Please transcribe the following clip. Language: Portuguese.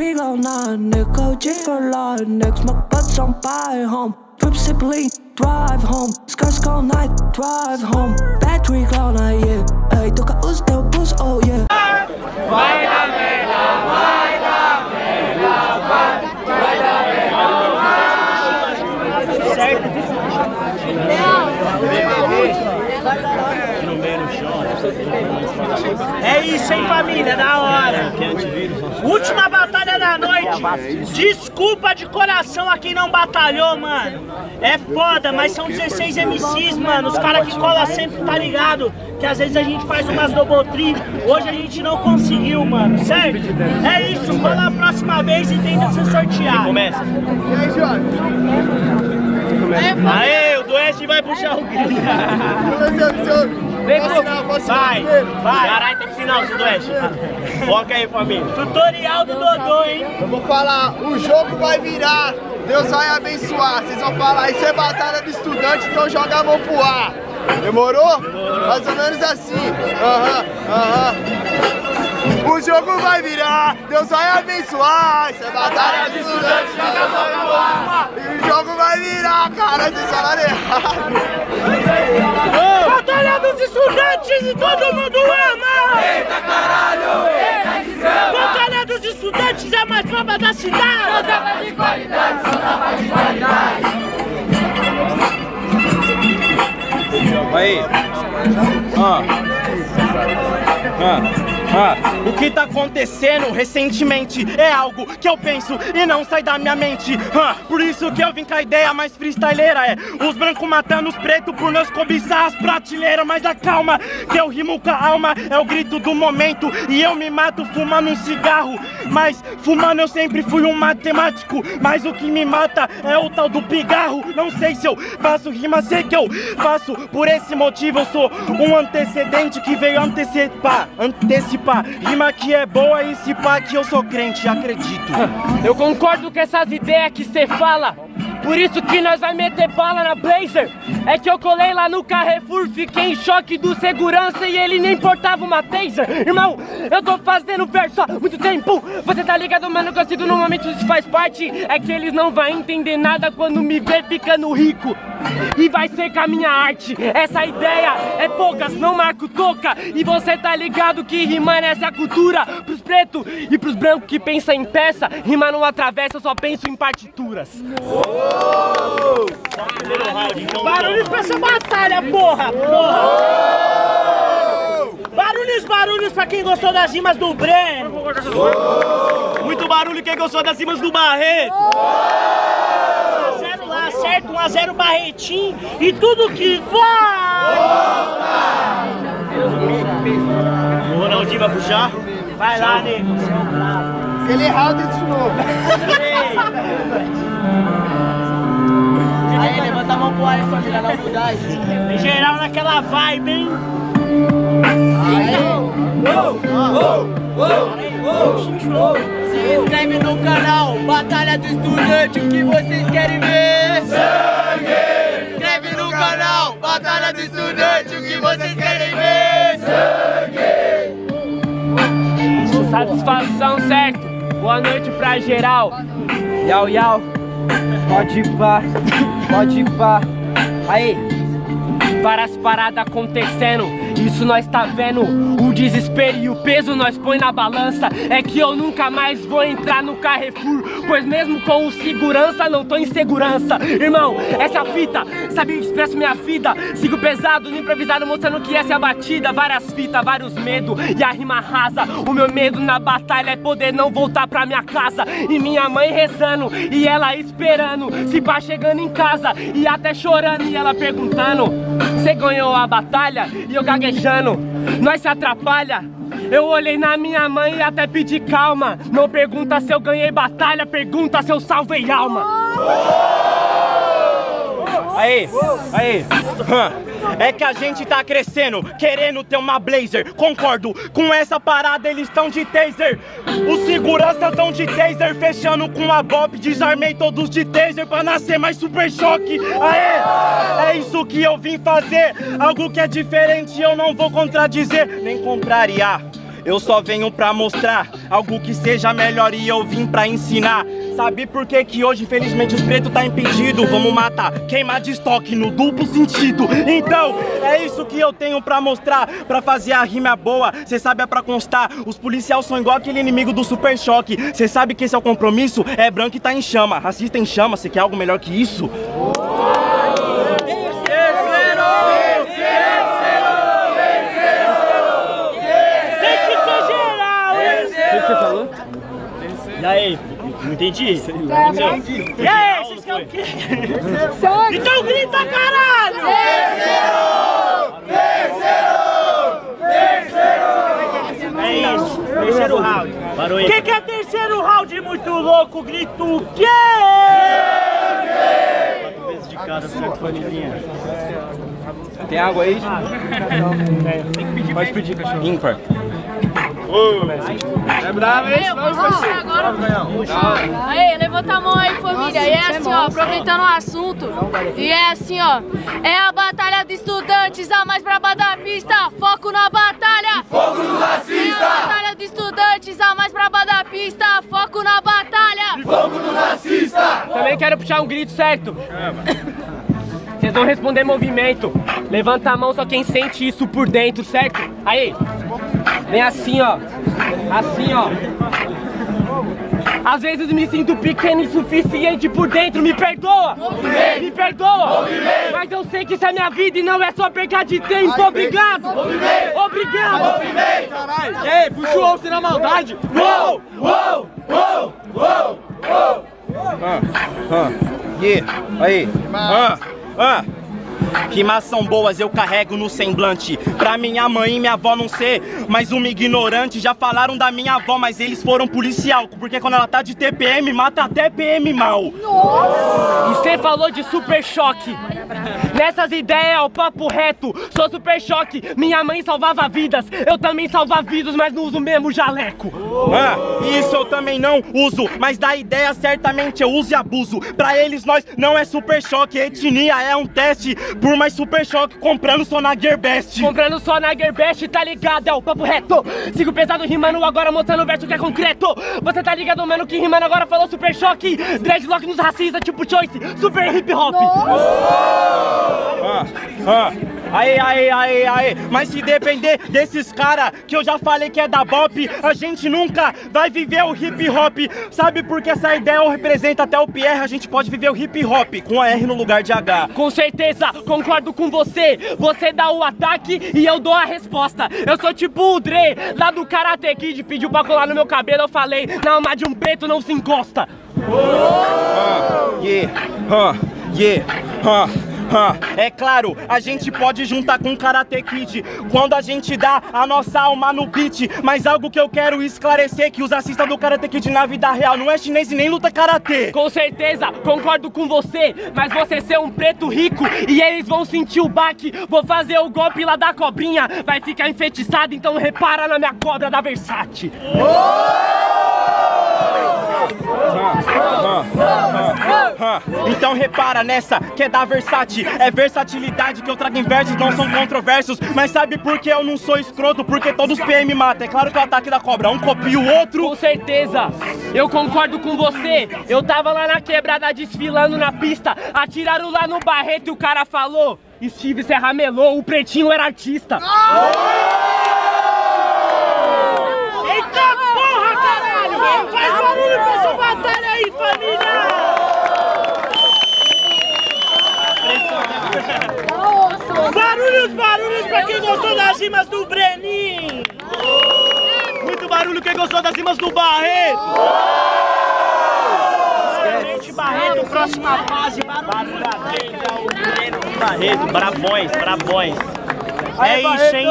309, Nickel G for life. Next, my butt's on buy home. From Sibling, drive home. Scars all night, drive home. Battery cloud, yeah. Ei, toca os teu bus, oh yeah. Vai dar merda, vai dar merda, vai dar merda, vai dar merda. É isso, hein, família? Da hora! Última batalha da noite! Desculpa de coração a quem não batalhou, mano! É foda, mas são 16 MCs, mano! Os caras que colam sempre, tá ligado? Que às vezes a gente faz umas Doubletree, hoje a gente não conseguiu, mano, certo? É isso, cola a próxima vez e tenta se sortear! Começa! Aê, o Doeste vai puxar o grito! Vem, vai, vai. Caralho, tem final, Sudoeste. Foca aí, família. Tutorial do Dodô, hein? Eu vou falar, o jogo vai virar, Deus vai abençoar. Vocês vão falar, isso é batalha do estudante, então joga a mão pro ar. Demorou? Demorou. Mais ou menos assim. Aham, aham. O jogo vai virar, Deus vai abençoar. Isso é batalha do estudante, joga a mão pro ar. E o jogo vai virar, cara, vocês falaram errado. Batalha dos estudantes e todo mundo ama! Eita caralho! Eita desgrama! Batalha dos estudantes é mais nova da cidade! Só tava de qualidade, só tava de qualidade! Aí! Ó! Ó! Ah, o que tá acontecendo recentemente é algo que eu penso e não sai da minha mente. Por isso que eu vim com a ideia mais freestyleira. É os brancos matando os pretos por nós cobiçar as prateleiras. Mas acalma, que eu rimo com a alma. É o grito do momento e eu me mato fumando um cigarro. Mas fumando eu sempre fui um matemático. Mas o que me mata é o tal do pigarro. Não sei se eu faço rima, sei que eu faço. Por esse motivo eu sou um antecedente que veio antecipar. Rima que é boa e se pá que eu sou crente, acredito. Eu concordo com essas ideias que cê fala. Por isso que nós vai meter bala na Blazer. É que eu colei lá no Carrefour, fiquei em choque do segurança e ele nem portava uma Taser. Irmão, eu tô fazendo verso há muito tempo. Você tá ligado, mano, que eu sinto no momento isso faz parte. É que eles não vai entender nada quando me ver ficando rico. E vai ser com a minha arte. Essa ideia é poucas, não marco toca. E você tá ligado que rimar é essa cultura. Pros pretos e pros brancos que pensam em peça, rimar não atravessa, eu só penso em partituras. Oh! Barulhos pra essa batalha, porra! Porra! Oh! Barulhos, barulhos pra quem gostou das rimas do Brennuz! Oh! Muito barulho quem gostou das rimas do Barreto! Oh! 1x0 lá, acerta 1x0 Barretinho e tudo que vai! Oh! O Ronaldinho vai puxar? Vai lá, nego! Se ele errar, eu desço de novo! Aí, levanta a mão pro ar, família, na humildade. Em geral, naquela vibe, hein? Aí, se inscreve no canal, Batalha do Estudante, o que vocês querem ver? Sangue! Se inscreve no canal, Batalha do Estudante, o que vocês querem ver? Sangue! Com satisfação, certo? Boa noite pra geral. Yau, yau. Pode ir pá, pode ir pá. Aí, várias paradas acontecendo, isso nós tá vendo. O desespero e o peso nós põe na balança. É que eu nunca mais vou entrar no Carrefour, pois mesmo com o segurança não tô em segurança. Irmão, essa é a fita, sabia que expresso minha vida. Sigo pesado, no improvisado, mostrando que essa é a batida. Várias fitas, vários medos e a rima rasa. O meu medo na batalha é poder não voltar pra minha casa. E minha mãe rezando, e ela esperando, se pá chegando em casa, e até chorando, e ela perguntando: você ganhou a batalha? E eu gaguejando, nós se atrapalha. Eu olhei na minha mãe e até pedi calma. Não pergunta se eu ganhei batalha, pergunta se eu salvei alma. Aí, aí. É que a gente tá crescendo, querendo ter uma Blazer. Concordo, com essa parada eles estão de Taser. Os segurança tão de Taser, fechando com a BOP. Desarmei todos de Taser pra nascer mais Super Choque. Aê, é isso que eu vim fazer. Algo que é diferente eu não vou contradizer, nem contrariar. Eu só venho pra mostrar algo que seja melhor e eu vim pra ensinar. Sabe por que que hoje infelizmente os pretos tá impedido? Vamos matar, queimar de estoque no duplo sentido. Então é isso que eu tenho pra mostrar, pra fazer a rima boa, cê sabe, é pra constar. Os policiais são igual aquele inimigo do Super Choque. Cê sabe que esse é o compromisso, é branco e tá em chama, racista em chama, cê quer algo melhor que isso? E aí? Não entendi? Sei lá. E aí, vocês querem o quê? Então grita, caralho! Terceiro! É isso, terceiro round. Parou aí. Que é terceiro round muito louco? Grito o quê? Quatro vezes de cara, certo, família? Tem água aí? Pode pedir, cachorro. Ímpar. É bravo, hein? Vamos, parceiro. Aí, levanta a mão aí, família. E é assim, ó, aproveitando o assunto. E é assim, ó. É a batalha dos estudantes, a mais braba da pista. Foco na batalha. Foco no racista. É a batalha dos estudantes, a mais braba da pista. Foco na batalha. Foco no racista. Também quero puxar um grito, certo? Vocês vão responder movimento. Levanta a mão só quem sente isso por dentro, certo? Aí. Vem assim, ó. Assim, ó. Às vezes me sinto pequeno e insuficiente por dentro. Me perdoa! Movimento. Me perdoa! Movimento. Mas eu sei que isso é minha vida e não é só perca de tempo. Ai, obrigado! Movimento. Obrigado! Movimento. Caralho! E aí, puxou o alce na maldade? Uou! Uou! Uou! Uou! Uou! Yeah. Aí! Rimas são boas, eu carrego no semblante. Pra minha mãe e minha avó não ser mais uma ignorante. Já falaram da minha avó, mas eles foram policial, porque quando ela tá de TPM, mata até PM mal. Nossa. E você falou de Super Choque. Nessas ideias é o papo reto. Sou Super Choque, minha mãe salvava vidas. Eu também salvava vidas, mas não uso o mesmo jaleco. Isso eu também não uso, mas da ideia certamente eu uso e abuso. Pra eles nós não é Super Choque, etnia é um teste. Por mais Super Choque, comprando só na Gearbest. Comprando só na Gearbest, tá ligado? É o papo reto. Sigo pesado rimando, agora mostrando o verso que é concreto. Você tá ligado, mano, que rimando agora falou Super Choque. Dreadlock nos racista, tipo Choice, super hip hop. Aí, mas se depender desses cara que eu já falei que é da BOP, a gente nunca vai viver o hip hop. Sabe por que essa ideia representa até o PR? A gente pode viver o hip hop com a R no lugar de H. Com certeza, concordo com você. Você dá o ataque e eu dou a resposta. Eu sou tipo o Dre, lá do Karate Kid, pediu pra colar no meu cabelo. Eu falei, na alma de um preto não se encosta. É claro, a gente pode juntar com Karate Kid quando a gente dá a nossa alma no beat. Mas algo que eu quero esclarecer, que os assistas do Karate Kid na vida real não é chinês e nem luta karatê. Com certeza, concordo com você, mas você ser um preto rico e eles vão sentir o baque. Vou fazer o golpe lá da cobrinha, vai ficar enfeitiçado, então repara na minha cobra da Versace. Então repara nessa, que é da Versace. É versatilidade que eu trago em versos, não são controversos. Mas sabe por que eu não sou escroto? Porque todos PM matam. É claro que o ataque da cobra, um copia o outro. Com certeza, eu concordo com você. Eu tava lá na quebrada desfilando na pista. Atiraram lá no Barreto e o cara falou: Steve Serramelou, o pretinho era artista. Faz barulho pra essa batalha aí, família! Barulhos, barulhos pra quem gostou das rimas do Brenin! Muito barulho quem gostou das rimas do Barreto! Excelente Barreto, próxima fase, barulho da Barreto, bravões, bravões! É isso, hein?